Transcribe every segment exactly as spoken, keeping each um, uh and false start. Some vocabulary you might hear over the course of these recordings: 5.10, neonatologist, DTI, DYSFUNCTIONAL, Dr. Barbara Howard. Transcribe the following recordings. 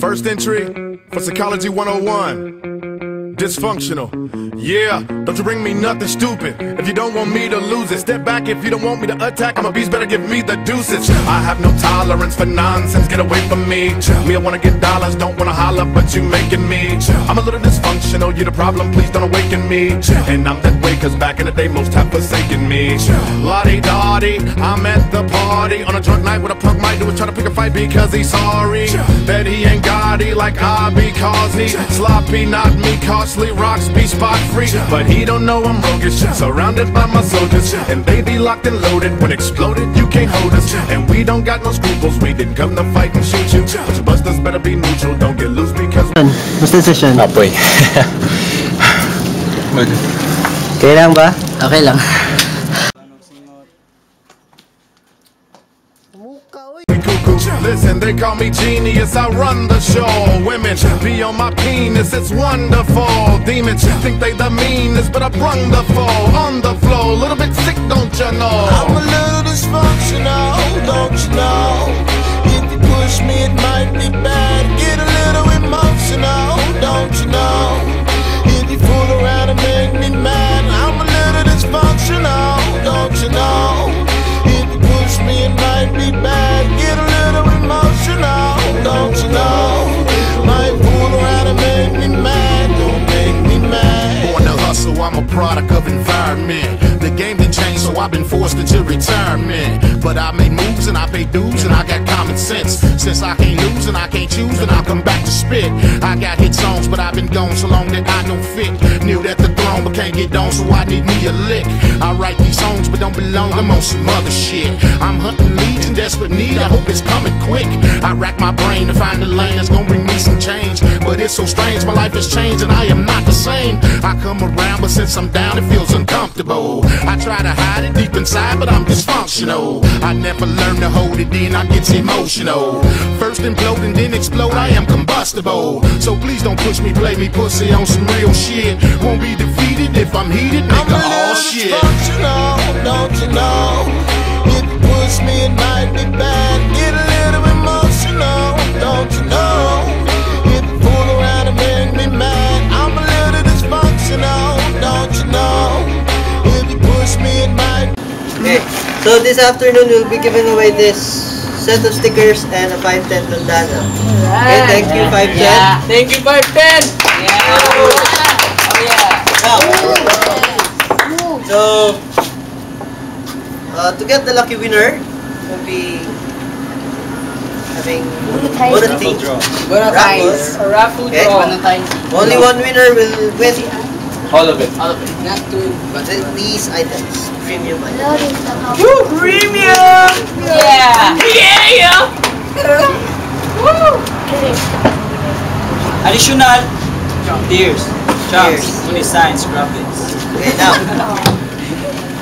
First entry for Psychology one oh one. Dysfunctional. Yeah, don't you bring me nothing stupid. If you don't want me to lose it, step back if you don't want me to attack. I'm a beast, better give me the deuces. I have no tolerance for nonsense, get away from me. Me, I wanna get dollars, don't wanna holler, but you making me. I'm a little dysfunctional, you're the problem, please don't awaken me. And I'm that way cause back in the day most have forsaken me. Lottie Dottie, I'm at the party on a drunk night. What a punk might do is try to pick a fight because he's sorry that he ain't gaudy like I be causey. Sloppy, not me, costly, rocks be spot free. But he don't know I'm roguish, surrounded by my soldiers, and they be locked and loaded. When exploded, you can't hold us, and we don't got no scruples. We didn't come to fight and shoot you, but your busters better be neutral. Don't get loose because what's the session? Ah, boy. Okay lang ba? Okay lang. Listen, they call me genius, I run the show. Women be on my penis, it's wonderful. Demons think they the meanest, but I brung the fall. On the flow, a little bit sick, don't you know? I'm a little dysfunctional, don't you know? If you push me, it might be bad. Get a little emotional, don't you know? If you fool around and make me mad, I'm a little dysfunctional, don't you know? If you push me, it might be bad. Get a emotional, don't you know? Might fool around and make me mad, don't make me mad. Born to hustle, I'm a product of environment. The game didn't change, so I've been forced into retirement. But I made moves and I pay dues and I got common sense. Since I can't lose and I can't choose, and I come back to spit. I got hit songs, but I've been gone so long that I don't fit. Knew that the throne, but can't get on, so I need me a lick. I write these songs, but don't belong, I'm on some other shit. I'm hunting leads in desperate need, I hope it's coming quick. I rack my brain to find a lane that's gonna bring me some change. But it's so strange, my life has changed and I am not the same. I come around, but since I'm down, it feels uncomfortable. I try to hide it deep inside, but I'm dysfunctional. I never learn to hold it in, I get emotional. First implode and then explode, I am combustible. So please don't push me, play me pussy on some real shit. Won't be defeated if I'm heated, nigga, all shit. I'm a little dysfunctional, don't you know? If you push me, it might be bad. Get a little emotional, don't you know? If you fool around and make me mad, I'm a little dysfunctional, don't you know? Okay, so this afternoon we'll be giving away this set of stickers and a five ten bandana. Right. Okay, thank you five ten. Yeah. Thank you five ten. Yeah. Oh. Oh, yeah. Wow. So uh, to get the lucky winner, we'll be having raffle draw. Raffle. A raffle okay. draw. Only one winner will win. All of it. All of it. Not two, but these items. Premium items. Woo! Premium! Yeah! Yeah! Woo! Additional tiers. Jumps. Only signs. Graphics. Okay, now.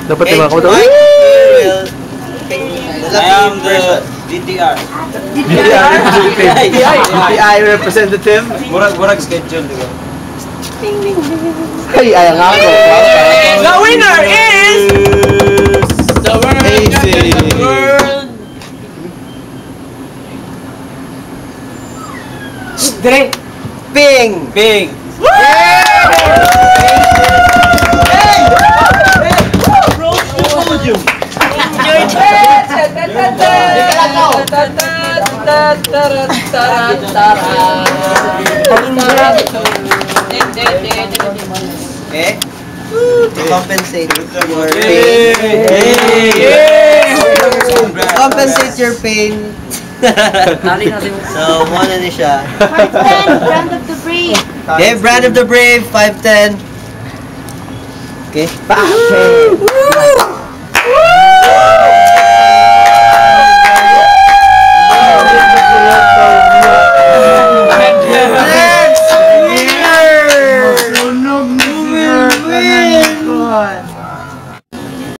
Dapat yung mga ko daw. I am the D T R. D T R? D T I representative. Murag-murag schedule, di ba? Ding, ding, ding. Hey, I am Ako. The winner is the world. The world. Drink. Ping. Ping. Woo! Hey! Roll the podium. Enjoy it. Okay? To compensate your pain. Compensate your pain. So, one na siya. five ten, brand of the brave. Okay, brand of the brave, five ten. Okay? Woo!